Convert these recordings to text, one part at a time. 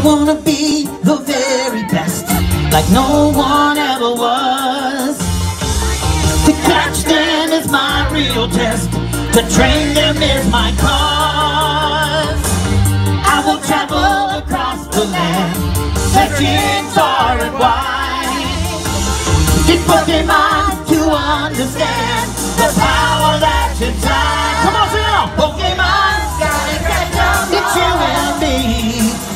I wanna be the very best, like no one ever was. To catch them is my real test, to train them is my cause. I will travel across the land, searching far and wide. Get Pokemon to understand the power that's inside. Come on, sing out! Pokemon's gotta catch 'em all. It's you and me.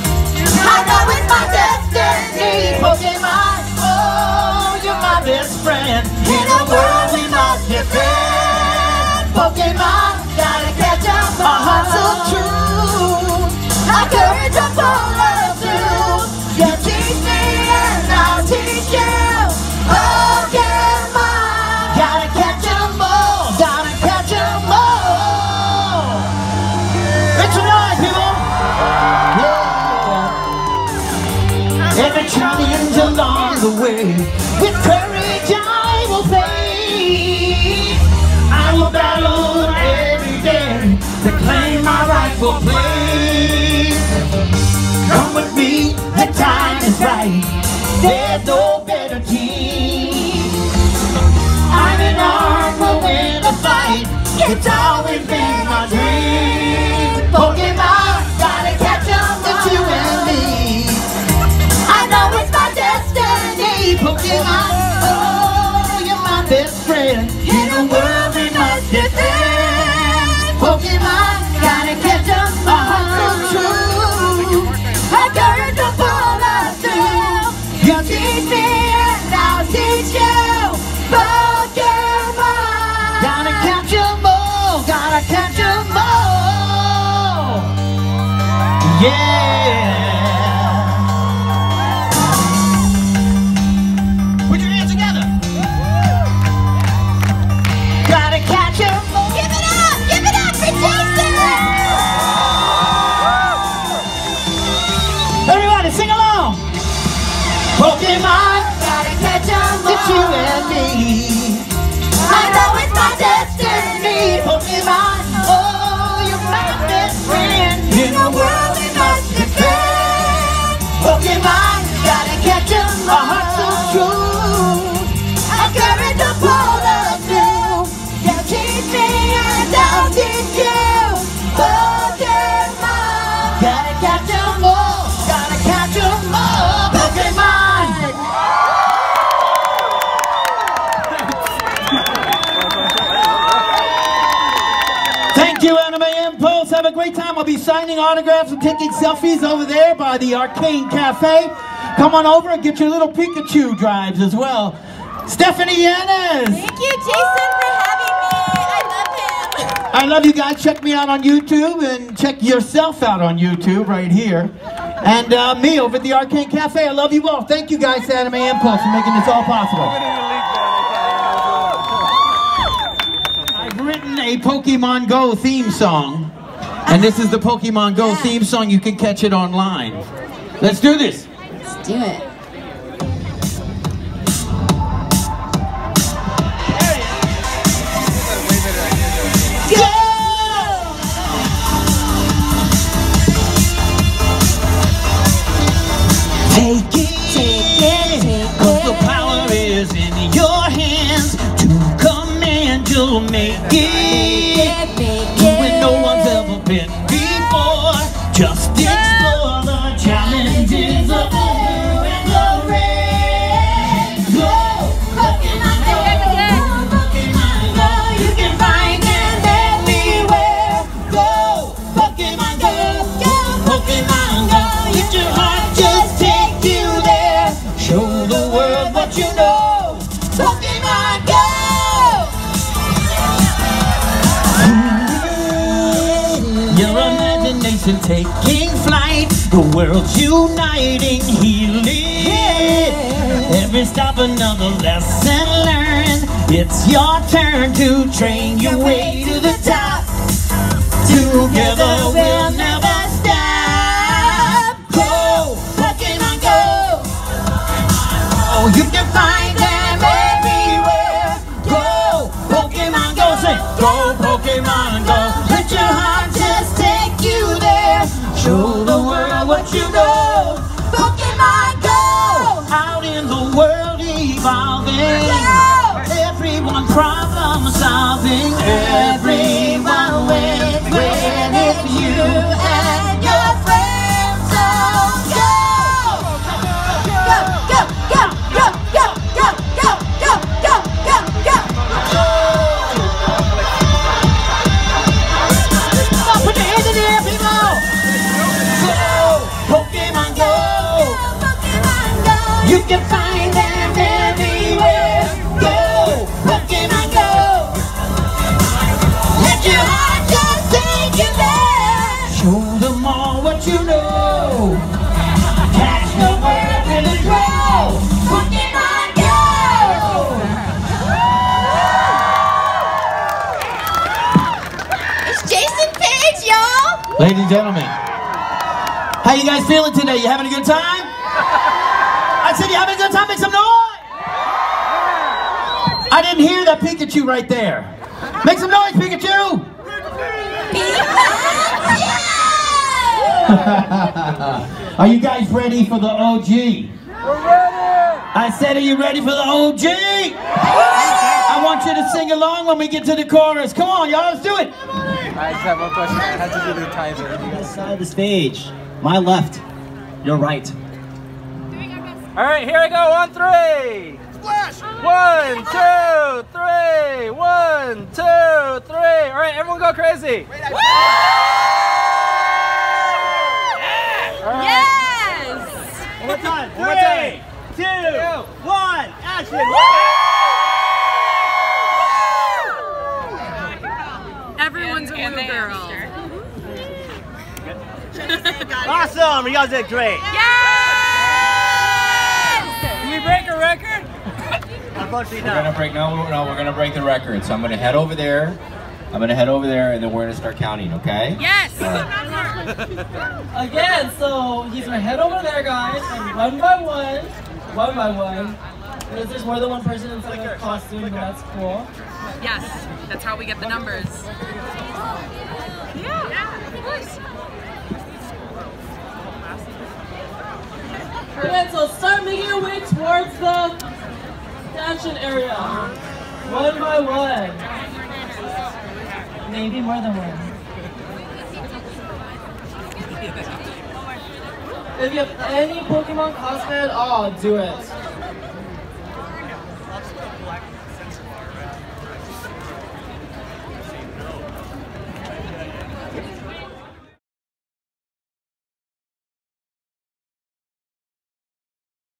I know it's my destiny. Pokemon, oh, you're my best friend. In a world we must defend. Pokemon, gotta catch 'em all. My heart's so true. I carry the power through. You teach me and I'll teach you. Pokemon, gotta catch 'em all. Gotta catch 'em all. Make some noise, people. Yeah. Every challenge along the way, with courage I will face. I will battle every day to claim my rightful place. Come with me, the time is right. There's no better team. I'm in arms to win a fight. It's always been my dream. Pokemon, gotta catch 'em all. It's you and me. I know it's my destiny. Pokemon, oh, you're my best friend. In a world we must defend. Pokemon, gotta catch 'em all. So true. I carry the ball of through. You teach me and I'll teach you. Pokemon, gotta catch 'em all. Gotta catch 'em all. Yeah. Put your hands together. Gotta catch 'em all. Give it up for Jason. Everybody sing along! Pokemon, gotta catch 'em all. It's you and me. I know it's my destiny. Pokemon, oh, you're my best friend. In a world we must defend. Pokemon, gotta catch 'em all. My heart's so true. I carry the ball of blue. You teach me and I'll teach you. Pokemon, gotta catch 'em all. Catch 'em all, Pokemon! Thank you, Anime Impulse. Have a great time. I'll be signing autographs and taking selfies over there by the Arcane Cafe. Come on over and get your little Pikachu drives as well. Stephanie Yanez! Thank you, Jason, for having me. I love him. I love you guys. Check me out on YouTube and check yourself out on YouTube right here. And me over at the Arcane Cafe. I love you all. Thank you guys to Anime Impulse for making this all possible. I've written a Pokemon Go theme song. And this is the Pokemon Go theme song. You can catch it online. Let's do this. Let's do it. Make it, when no one's ever been before. Just explore the challenges of blue and the red. Go, Pokemon Go, Pokemon Go. You can find them everywhere. Go, Pokemon Go, go, Pokemon Go. If your heart just take you there, show the world what you know. Pokemon Go. Taking flight, the world's uniting, healing. Every stop another lesson learned. It's your turn to train your way to the top. Together we'll never stop. Go, Pokemon Go. Oh, you can find them everywhere. Go, Pokemon Go. Say, go, Pokemon Go. Let your heart just take you there. Show the world what you know. can find them everywhere. Go, Pokemon Go. Let your heart just take you there. Show them all what you know. Catch the world in a row. Pokemon Go. It's Jason Paige, y'all. Ladies and gentlemen, how you guys feeling today? You having a good time? I said, you having a good time? Make some noise! I didn't hear that Pikachu right there. Make some noise, Pikachu! Pikachu! Are you guys ready for the OG? We're ready! I said, are you ready for the OG? I want you to sing along when we get to the chorus. Come on, y'all, let's do it! I just have one question. It has to do with the timer. Side of the stage, my left, your right. All right, here I go, on three. Splash! 1, 2, 3. 1, 2, 3. All right, everyone go crazy. Woo! Yes! One more time. 3, 2, 1. Action! Woo! Everyone's a little girl. Awesome, you guys did great. Yay! Break a record? Unfortunately not. We're gonna break, no, we're gonna break the record. So I'm gonna head over there. And then we're gonna start counting, okay? Yes! Again, so he's gonna head over there, guys, and one by one. Because there's more than one person in the costume, but that's cool. Yes, that's how we get the numbers. Yeah, of course. Okay, so start making your way towards the action area. One by one. Maybe more than one. If you have any Pokemon cosplay at all, do it.